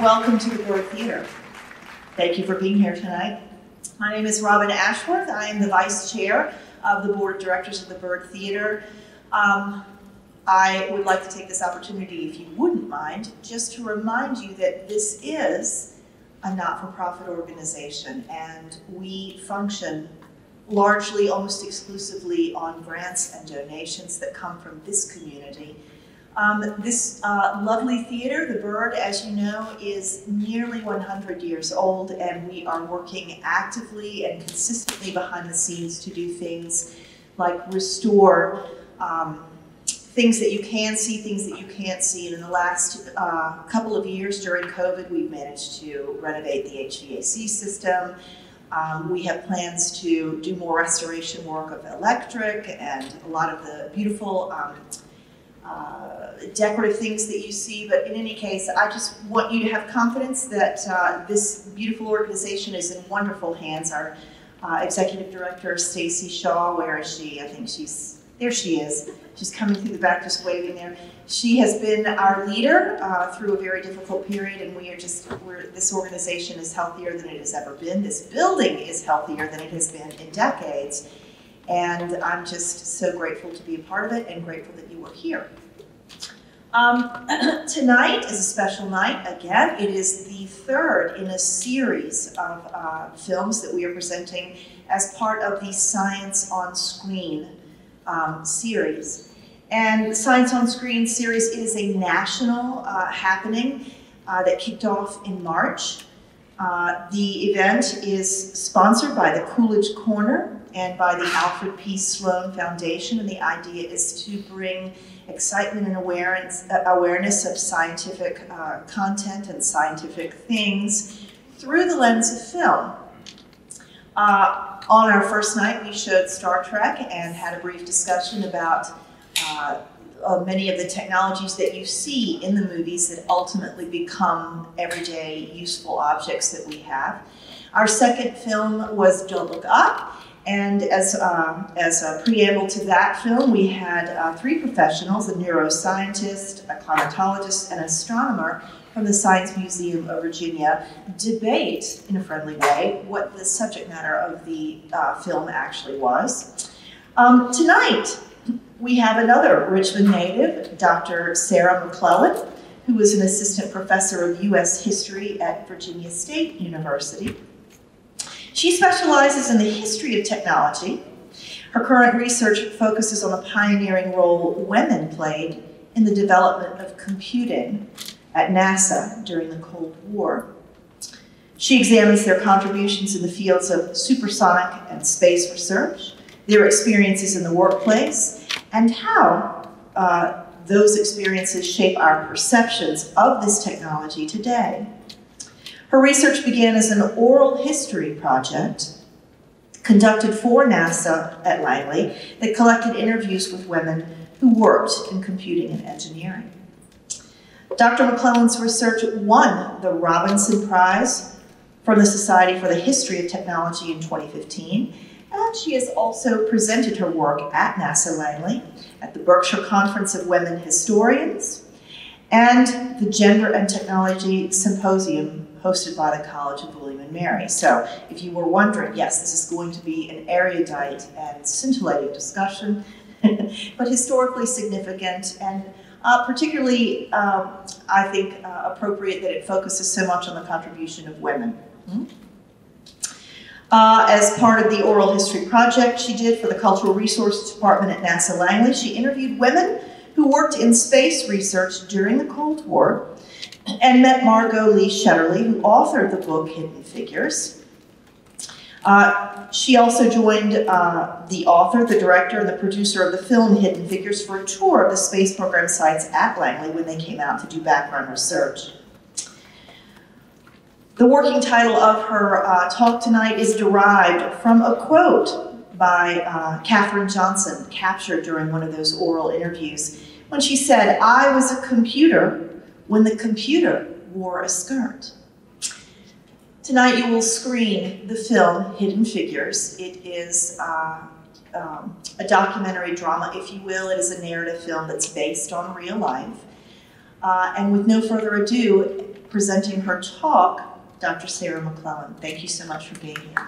Welcome to the Byrd Theatre. Thank you for being here tonight. My name is Robin Ashworth. I am the Vice Chair of the Board of Directors of the Byrd Theatre. I would like to take this opportunity, if you wouldn't mind, just to remind you that this is a not-for-profit organization, and we function largely, almost exclusively, on grants and donations that come from this community. This lovely theater, the Byrd, as you know, is nearly 100 years old, and we are working actively and consistently behind the scenes to do things like restore things that you can see, things that you can't see. And in the last couple of years during COVID, we've managed to renovate the HVAC system. We have plans to do more restoration work of electric and a lot of the beautiful decorative things that you see. But in any case, I just want you to have confidence that this beautiful organization is in wonderful hands. Our executive director, Stacey Shaw, where is she? I think she's, there she is. She's coming through the back, just waving there. She has been our leader through a very difficult period, and we are just, this organization is healthier than it has ever been. This building is healthier than it has been in decades. And I'm just so grateful to be a part of it and grateful that you were here. Tonight is a special night. Again, it is the third in a series of films that we are presenting as part of the Science on Screen series. And the Science on Screen series is a national happening that kicked off in March. The event is sponsored by the Coolidge Corner and by the Alfred P. Sloan Foundation, and the idea is to bring excitement and awareness of scientific content and scientific things through the lens of film. On our first night, we showed Star Trek and had a brief discussion about many of the technologies that you see in the movies that ultimately become everyday useful objects that we have. Our second film was Don't Look Up, and as a preamble to that film, we had three professionals, a neuroscientist, a climatologist, and an astronomer from the Science Museum of Virginia, debate in a friendly way what the subject matter of the film actually was. Tonight, we have another Richmond native, Dr. Sarah McLennan, who is an assistant professor of U.S. history at Virginia State University. She specializes in the history of technology. Her current research focuses on the pioneering role women played in the development of computing at NASA during the Cold War. She examines their contributions in the fields of supersonic and space research, their experiences in the workplace, and how those experiences shape our perceptions of this technology today. Her research began as an oral history project conducted for NASA at Langley that collected interviews with women who worked in computing and engineering. Dr. McLennan's research won the Robinson Prize from the Society for the History of Technology in 2015, and she has also presented her work at NASA Langley, at the Berkshire Conference of Women Historians, and the Gender and Technology Symposium hosted by the College of William and Mary. So if you were wondering, yes, this is going to be an erudite and scintillating discussion, but historically significant and particularly, I think, appropriate that it focuses so much on the contribution of women. As part of the oral history project she did for the Cultural Resources Department at NASA Langley, she interviewed women who worked in space research during the Cold War and met Margot Lee Shetterly, who authored the book Hidden Figures. She also joined the author, the director, and the producer of the film Hidden Figures for a tour of the space program sites at Langley when they came out to do background research. The working title of her talk tonight is derived from a quote by Katherine Johnson, captured during one of those oral interviews, when she said, "I was a computer when the computer wore a skirt." Tonight you will screen the film Hidden Figures. It is a documentary drama, if you will. It is a narrative film that's based on real life. And with no further ado, presenting her talk, Dr. Sarah McLennan. Thank you so much for being here.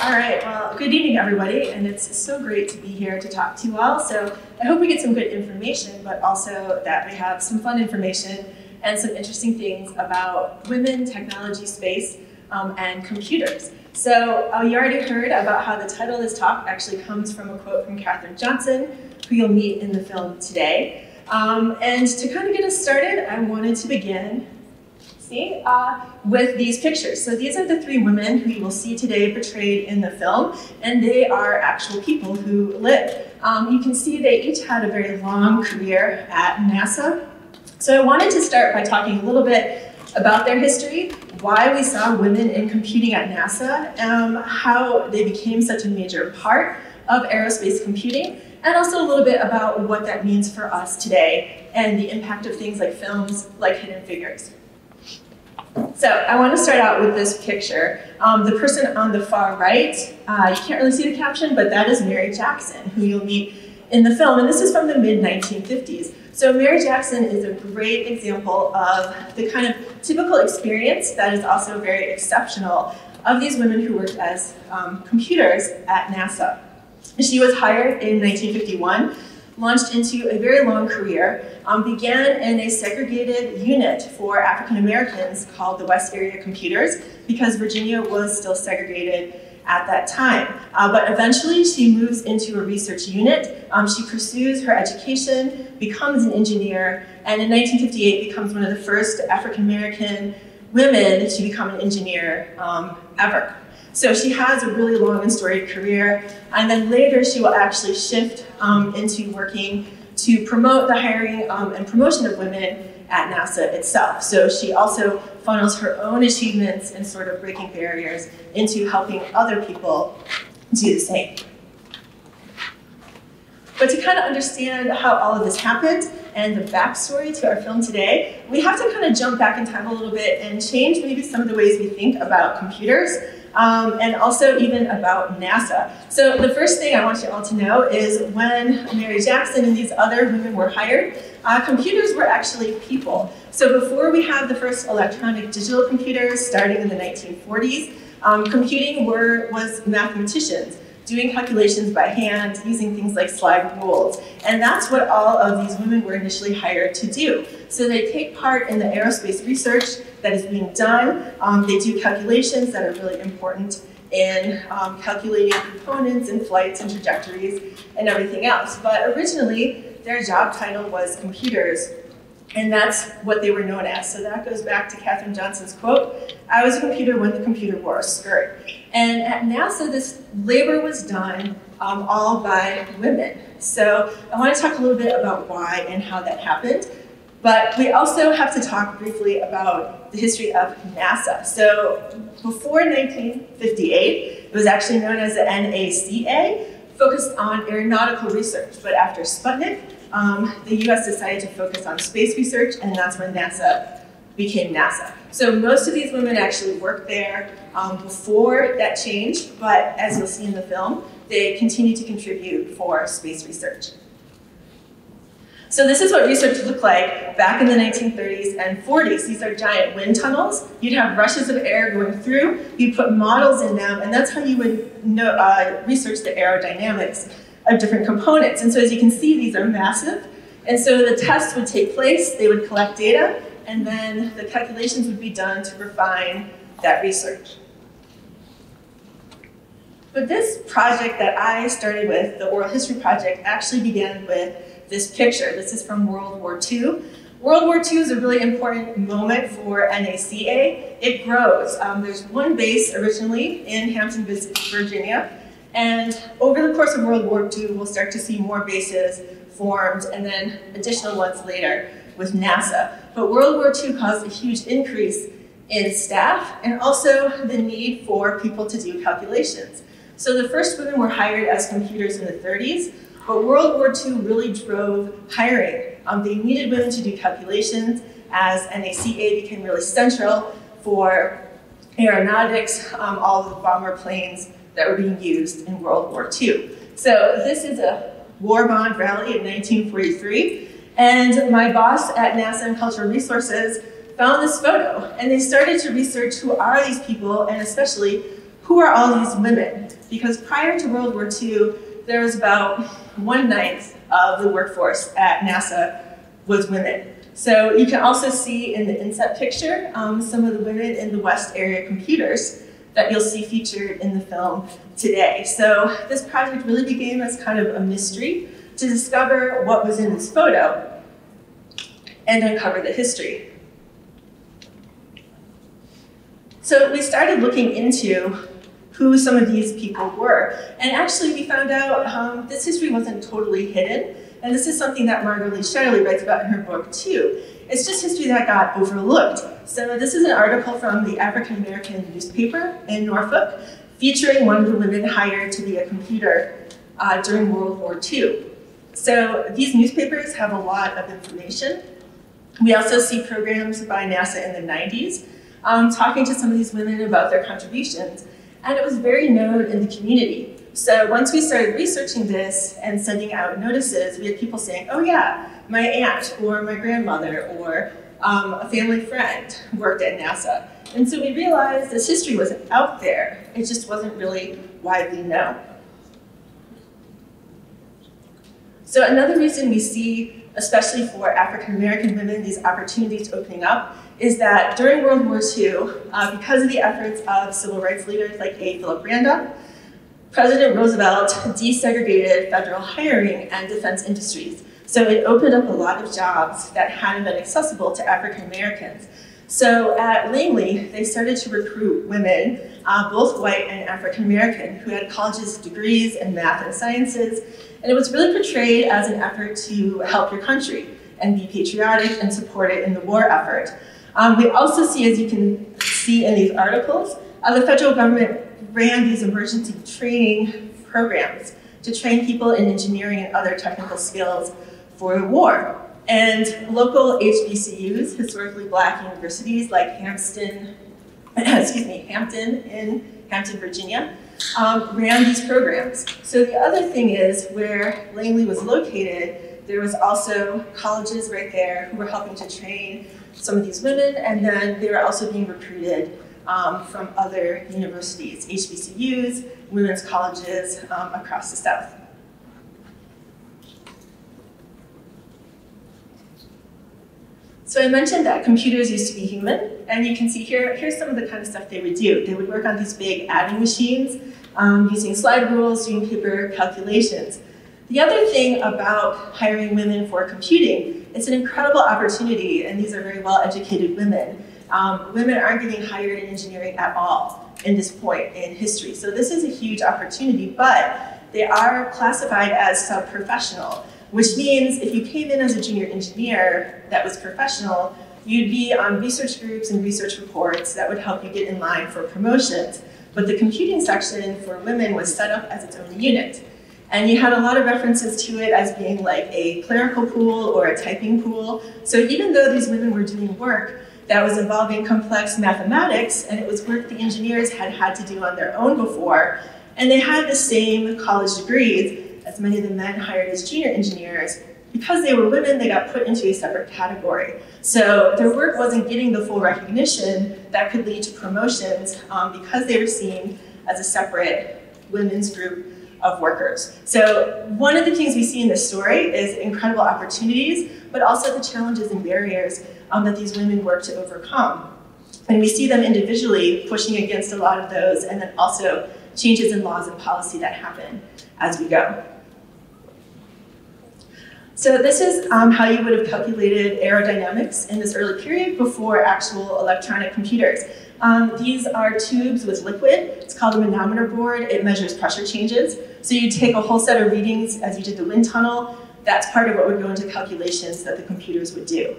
All right, well, good evening, everybody, and it's so great to be here to talk to you all. So I hope we get some good information, but also that we have some fun information and some interesting things about women, technology, space, and computers. So you already heard about how the title of this talk actually comes from a quote from Katherine Johnson, who you'll meet in the film today. And to kind of get us started, I wanted to begin with these pictures. So these are the three women who you will see today portrayed in the film, and they are actual people who live. You can see they each had a very long career at NASA. So I wanted to start by talking a little bit about their history, why we saw women in computing at NASA, how they became such a major part of aerospace computing, and also a little bit about what that means for us today and the impact of things like films like Hidden Figures. So I want to start out with this picture. The person on the far right, you can't really see the caption, but that is Mary Jackson, who you'll meet in the film. And this is from the mid-1950s. So Mary Jackson is a great example of the kind of typical experience that is also very exceptional of these women who worked as computers at NASA. She was hired in 1951. Launched into a very long career, began in a segregated unit for African Americans called the West Area Computers, because Virginia was still segregated at that time. But eventually she moves into a research unit. She pursues her education, becomes an engineer, and in 1958 becomes one of the first African American women to become an engineer ever. So she has a really long and storied career, and then later she will actually shift into working to promote the hiring and promotion of women at NASA itself. So she also funnels her own achievements and sort of breaking barriers into helping other people do the same. But to kind of understand how all of this happened and the backstory to our film today, we have to kind of jump back in time a little bit and change maybe some of the ways we think about computers. And also even about NASA. So the first thing I want you all to know is when Mary Jackson and these other women were hired, computers were actually people. So before we had the first electronic digital computers starting in the 1940s, computing was mathematicians doing calculations by hand, using things like slide rules. And that's what all of these women were initially hired to do. So they take part in the aerospace research that is being done. They do calculations that are really important in calculating components and flights and trajectories and everything else. But originally, their job title was computers, and that's what they were known as. So that goes back to Katherine Johnson's quote, "I was a computer when the computer wore a skirt." And at NASA, this labor was done all by women. So I want to talk a little bit about why and how that happened. But we also have to talk briefly about the history of NASA. So before 1958, it was actually known as the NACA, focused on aeronautical research. But after Sputnik, the US decided to focus on space research, and that's when NASA became NASA. So most of these women actually worked there before that change, but as you'll see in the film, they continue to contribute for space research. So this is what research looked like back in the 1930s and 40s. These are giant wind tunnels. You'd have rushes of air going through. You'd put models in them, and that's how you would research the aerodynamics of different components. And so as you can see, these are massive. And so the tests would take place. They would collect data, and then the calculations would be done to refine that research. But this project that I started with, the Oral History Project, actually began with this picture. This is from World War II. World War II is a really important moment for NACA. It grows. There's one base originally in Hampton, Virginia, and over the course of World War II, we'll start to see more bases formed and then additional ones later with NASA. But World War II caused a huge increase in staff and also the need for people to do calculations. So the first women were hired as computers in the 30s, but World War II really drove hiring. They needed women to do calculations as NACA became really central for aeronautics, all of the bomber planes that were being used in World War II. So this is a war bond rally in 1943. And my boss at NASA and Cultural Resources found this photo, and they started to research who are these people, and especially who are all these women? Because prior to World War II, there was about 1/9 of the workforce at NASA was women. So you can also see in the inset picture some of the women in the West Area Computers that you'll see featured in the film today. So this project really became as kind of a mystery to discover what was in this photo and uncover the history. So we started looking into who some of these people were. And actually we found out this history wasn't totally hidden. And this is something that Margot Lee Shetterly writes about in her book too. It's just history that got overlooked. So this is an article from the African American newspaper in Norfolk featuring one of the women hired to be a computer during World War II. So these newspapers have a lot of information. We also see programs by NASA in the 90s talking to some of these women about their contributions. And it was very known in the community. So once we started researching this and sending out notices, we had people saying, oh yeah, my aunt or my grandmother or a family friend worked at NASA. And so we realized this history was out there. It just wasn't really widely known. So another reason we see, especially for African-American women, these opportunities opening up is that during World War II, because of the efforts of civil rights leaders like A. Philip Randolph, President Roosevelt desegregated federal hiring and defense industries. So it opened up a lot of jobs that hadn't been accessible to African Americans. So at Langley, they started to recruit women, both white and African American, who had college's degrees in math and sciences. And it was really portrayed as an effort to help your country and be patriotic and support it in the war effort. We also see, as you can see in these articles, the federal government ran these emergency training programs to train people in engineering and other technical skills for the war. And local HBCUs, historically black universities like Hampton in Hampton, Virginia, ran these programs. So the other thing is where Langley was located, there was also colleges right there who were helping to train some of these women, and then they were also being recruited from other universities, HBCUs, women's colleges across the South. So I mentioned that computers used to be human, and you can see here, here's some of the kind of stuff they would do. They would work on these big adding machines, using slide rules, doing paper calculations. The other thing about hiring women for computing, it's an incredible opportunity, and these are very well-educated women. Women aren't getting hired in engineering at all in this point in history. So this is a huge opportunity, but they are classified as sub-professional, which means if you came in as a junior engineer that was professional, you'd be on research groups and research reports that would help you get in line for promotions. But the computing section for women was set up as its own unit. And you had a lot of references to it as being like a clerical pool or a typing pool. So even though these women were doing work that was involving complex mathematics, and it was work the engineers had had to do on their own before, and they had the same college degrees as many of the men hired as junior engineers, because they were women, they got put into a separate category. So their work wasn't getting the full recognition that could lead to promotions because they were seen as a separate women's group of workers. So one of the things we see in this story is incredible opportunities, but also the challenges and barriers that these women work to overcome. And we see them individually pushing against a lot of those, and then also changes in laws and policy that happen as we go. So this is how you would have calculated aerodynamics in this early period before actual electronic computers. These are tubes with liquid. It's called a manometer board. It measures pressure changes. So you take a whole set of readings as you did the wind tunnel. That's part of what would go into calculations that the computers would do.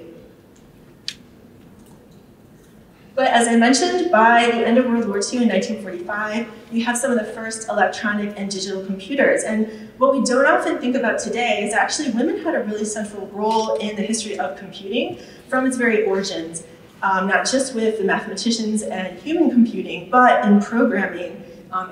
But as I mentioned, by the end of World War II in 1945, we have some of the first electronic and digital computers. And what we don't often think about today is actually women had a really central role in the history of computing from its very origins. Not just with the mathematicians and human computing, but in programming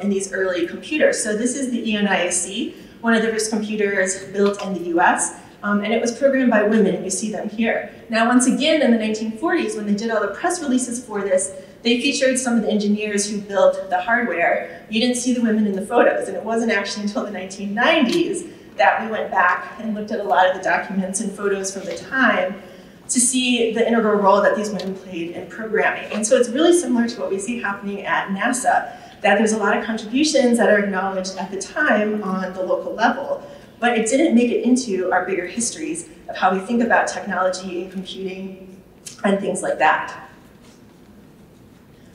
in these early computers. So this is the ENIAC, one of the first computers built in the US, and it was programmed by women, and you see them here. Now, once again, in the 1940s, when they did all the press releases for this, they featured some of the engineers who built the hardware. You didn't see the women in the photos, and it wasn't actually until the 1990s that we went back and looked at a lot of the documents and photos from the time to see the integral role that these women played in programming. And so it's really similar to what we see happening at NASA, that there's a lot of contributions that are acknowledged at the time on the local level, but it didn't make it into our bigger histories of how we think about technology and computing and things like that.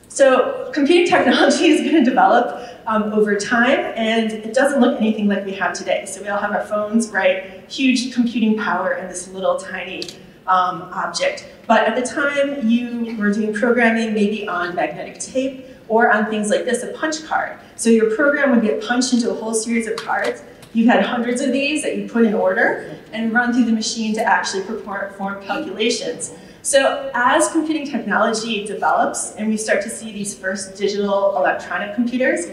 So computing technology is going to develop over time, and it doesn't look anything like we have today. So we all have our phones, right? Huge computing power in this little tiny object. But at the time, you were doing programming maybe on magnetic tape or on things like this, a punch card. So your program would get punched into a whole series of cards. You had hundreds of these that you put in order and run through the machine to actually perform calculations. So as computing technology develops and we start to see these first digital electronic computers,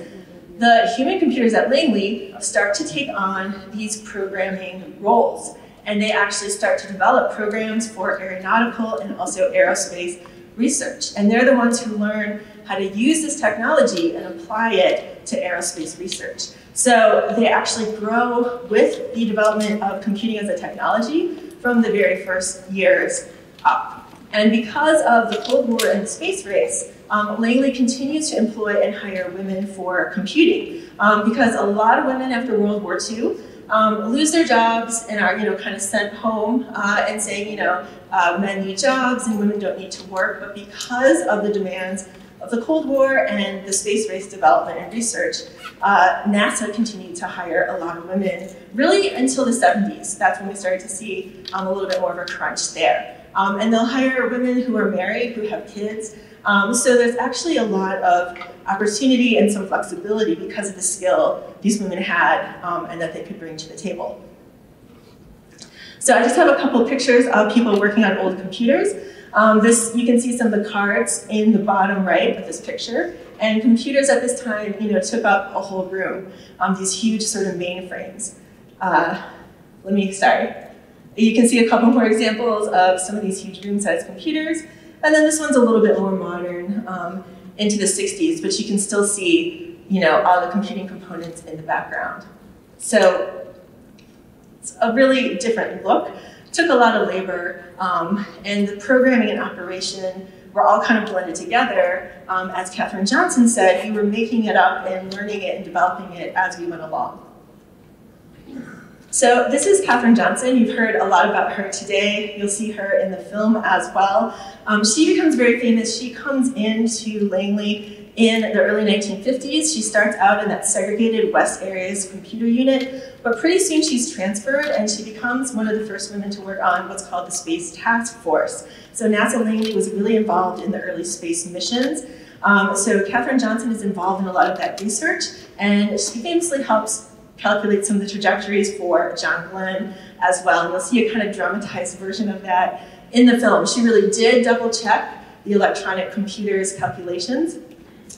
the human computers at Langley start to take on these programming roles. And they actually start to develop programs for aeronautical and also aerospace research. And they're the ones who learn how to use this technology and apply it to aerospace research. So they actually grow with the development of computing as a technology from the very first years up. And because of the Cold War and the space race, Langley continues to employ and hire women for computing. Because a lot of women after World War II lose their jobs and are kind of sent home and saying, men need jobs and women don't need to work. But because of the demands of the Cold War and the space race development and research, NASA continued to hire a lot of women, really until the 70s. That's when we started to see a little bit more of a crunch there. And they'll hire women who are married, who have kids. So there's actually a lot of opportunity and some flexibility because of the skill these women had and that they could bring to the table. So I just have a couple of pictures of people working on old computers. You can see some of the cards in the bottom right of this picture. And computers at this time, took up a whole room. These huge sort of mainframes. You can see a couple more examples of some of these huge room-sized computers. And then this one's a little bit more modern, into the 60s, but you can still see, all the computing components in the background. So it's a really different look. It took a lot of labor, and the programming and operation were all kind of blended together. As Katherine Johnson said, we were making it up and learning it and developing it as we went along. So this is Katherine Johnson. You've heard a lot about her today. You'll see her in the film as well. She becomes very famous. She comes into Langley in the early 1950s. She starts out in that segregated West Area's computer unit, but pretty soon she's transferred and she becomes one of the first women to work on what's called the Space Task Force. So NASA Langley was really involved in the early space missions. So Katherine Johnson is involved in a lot of that research, and she famously helps calculate some of the trajectories for John Glenn as well. And you'll see a kind of dramatized version of that in the film. She really did double check the electronic computer's calculations,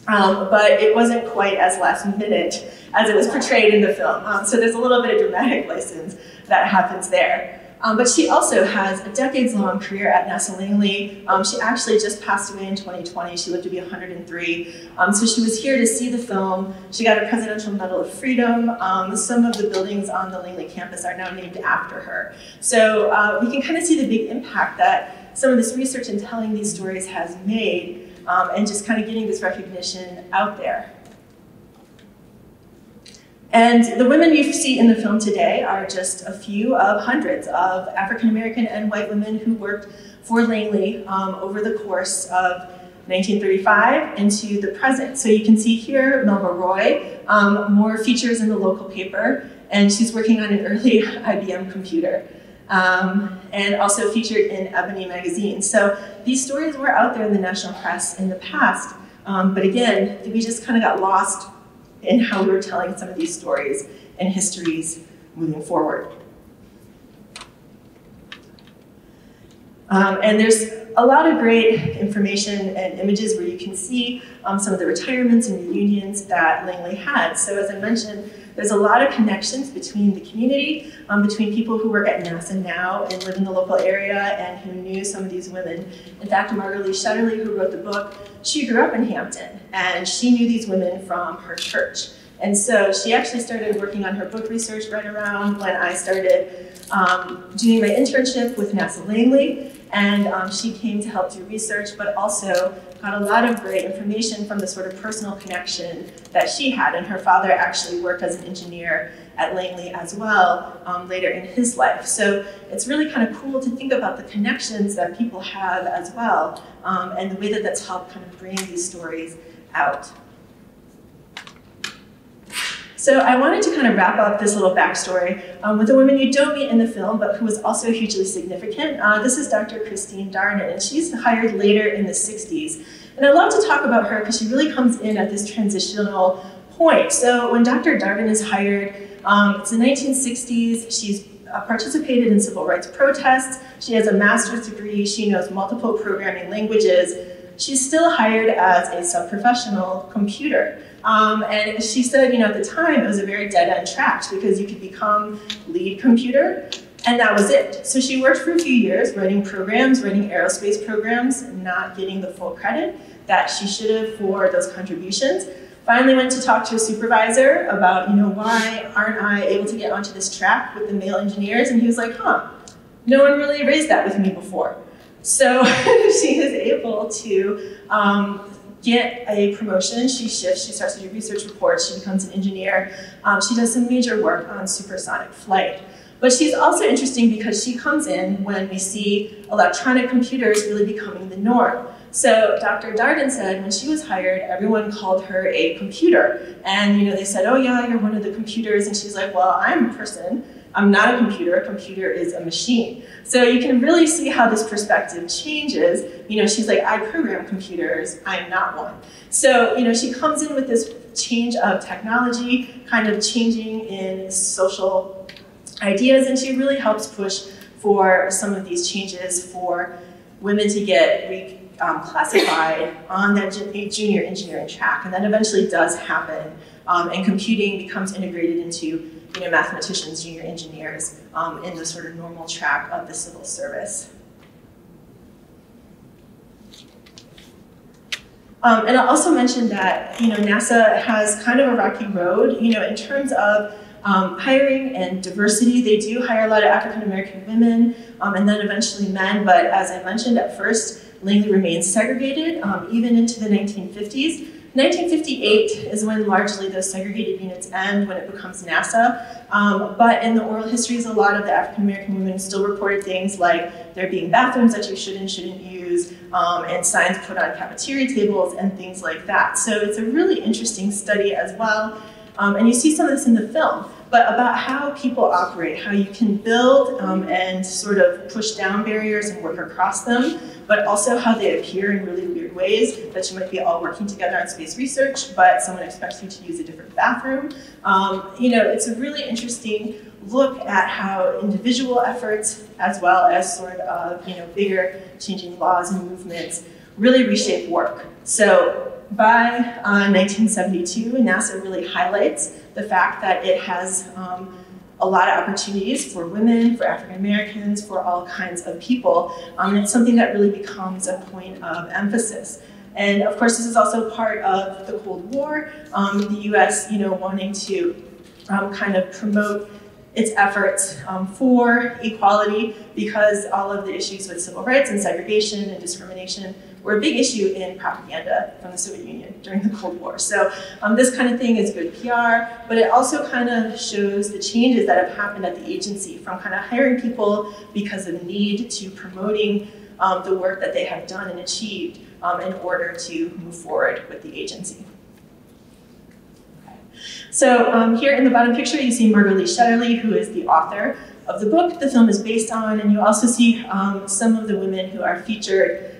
but it wasn't quite as last minute as it was portrayed in the film. So there's a little bit of dramatic license that happens there. But she also has a decades-long career at NASA Langley. She actually just passed away in 2020. She lived to be 103. So she was here to see the film. She got a Presidential Medal of Freedom. Some of the buildings on the Langley campus are now named after her. So we can kind of see the big impact that some of this research and telling these stories has made, and just kind of getting this recognition out there. And the women you see in the film today are just a few of hundreds of African-American and white women who worked for Langley over the course of 1935 into the present. So you can see here Melba Roy, more features in the local paper, and she's working on an early IBM computer, and also featured in Ebony magazine. So these stories were out there in the national press in the past, but again, we just kind of got lost in how we were telling some of these stories and histories moving forward. And there's a lot of great information and images where you can see some of the retirements and reunions that Langley had. So as I mentioned, there's a lot of connections between the community, between people who work at NASA now and live in the local area and who knew some of these women. In fact, Margot Lee Shetterly, who wrote the book, she grew up in Hampton and she knew these women from her church. And so she actually started working on her book research right around when I started doing my internship with NASA Langley. And she came to help do research, but also got a lot of great information from the sort of personal connection that she had. And her father actually worked as an engineer at Langley as well later in his life. So it's really kind of cool to think about the connections that people have as well and the way that that's helped kind of bring these stories out. So I wanted to kind of wrap up this little backstory with a woman you don't meet in the film, but who was also hugely significant. This is Dr. Christine Darned, and she's hired later in the 60s. And I love to talk about her because she really comes in at this transitional point. So when Dr. Darned is hired, it's the 1960s. She's participated in civil rights protests. She has a master's degree. She knows multiple programming languages. She's still hired as a subprofessional computer. And she said, you know, at the time, it was a very dead-end track because you could become lead computer, and that was it. So she worked for a few years writing programs, writing aerospace programs, not getting the full credit that she should have for those contributions. Finally went to talk to a supervisor about, you know, why aren't I able to get onto this track with the male engineers? And he was like, huh, no one really raised that with me before. So she is able to get a promotion. She shifts, she starts to do research reports, she becomes an engineer. She does some major work on supersonic flight. But she's also interesting because she comes in when we see electronic computers really becoming the norm. So Dr. Darden said when she was hired, everyone called her a computer. And you know, they said, oh yeah, you're one of the computers. And she's like, well, I'm a person. I'm not a computer. A computer is a machine. So you can really see how this perspective changes. You know, she's like, I program computers. I'm not one. So, you know, she comes in with this change of technology, kind of changing in social ideas, and she really helps push for some of these changes for women to get reclassified on that junior engineering track. And that eventually does happen, and computing becomes integrated into mathematicians, junior engineers, in the sort of normal track of the civil service. And I also mentioned that, NASA has kind of a rocky road, in terms of hiring and diversity. They do hire a lot of African-American women, and then eventually men, but as I mentioned at first, Langley remains segregated, even into the 1950s. 1958 is when largely those segregated units end, when it becomes NASA. But in the oral histories, a lot of the African-American women still reported things like there being bathrooms that you should and shouldn't use, and signs put on cafeteria tables and things like that. So it's a really interesting study as well. And you see some of this in the film, but about how people operate, how you can build and sort of push down barriers and work across them, but also how they appear in really weird ways, that you might be all working together on space research, but someone expects you to use a different bathroom. It's a really interesting look at how individual efforts, as well as sort of, bigger changing laws and movements really reshape work. So by 1972, NASA really highlights the fact that it has a lot of opportunities for women, for African Americans, for all kinds of people. And it's something that really becomes a point of emphasis. And of course, this is also part of the Cold War, the US, wanting to kind of promote its efforts for equality, because all of the issues with civil rights and segregation and discrimination were a big issue in propaganda from the Soviet Union during the Cold War. So this kind of thing is good PR, but it also kind of shows the changes that have happened at the agency, from kind of hiring people because of need to promoting the work that they have done and achieved in order to move forward with the agency. Okay. So here in the bottom picture, you see Margot Lee Shetterly, who is the author of the book the film is based on, and you also see some of the women who are featured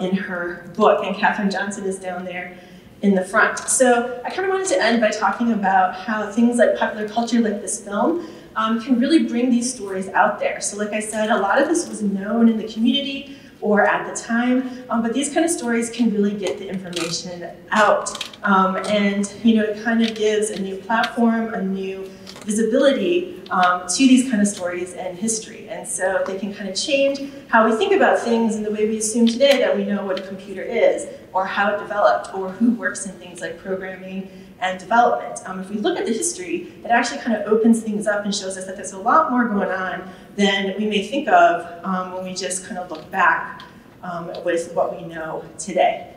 in her book, and Katherine Johnson is down there in the front. So I kind of wanted to end by talking about how things like popular culture, like this film, can really bring these stories out there. So like I said, a lot of this was known in the community, or at the time, but these kind of stories can really get the information out. And you know, it kind of gives a new platform, a new visibility to these kind of stories and history. And so they can kind of change how we think about things and the way we assume today that we know what a computer is, or how it developed, or who works in things like programming and development. If we look at the history, it actually kind of opens things up and shows us that there's a lot more going on than we may think of when we just kind of look back with what we know today.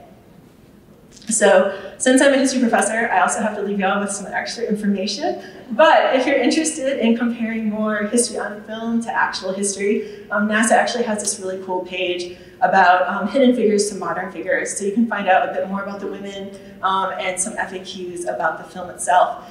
So, since I'm a history professor, I also have to leave y'all with some extra information. But if you're interested in comparing more history on film to actual history, NASA actually has this really cool page about hidden figures to modern figures. So you can find out a bit more about the women and some FAQs about the film itself.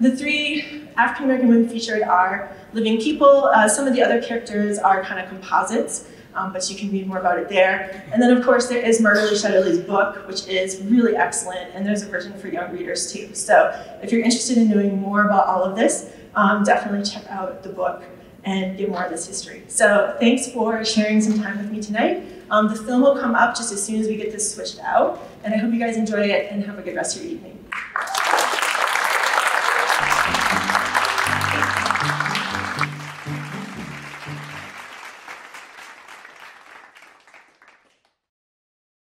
The three African-American women featured are living people. Some of the other characters are kind of composites. But you can read more about it there. And then, of course, there is Margot Lee Shetterly's book, which is really excellent, and there's a version for young readers, too. So if you're interested in knowing more about all of this, definitely check out the book and get more of this history. So thanks for sharing some time with me tonight. The film will come up just as soon as we get this switched out, and I hope you guys enjoy it and have a good rest of your evening.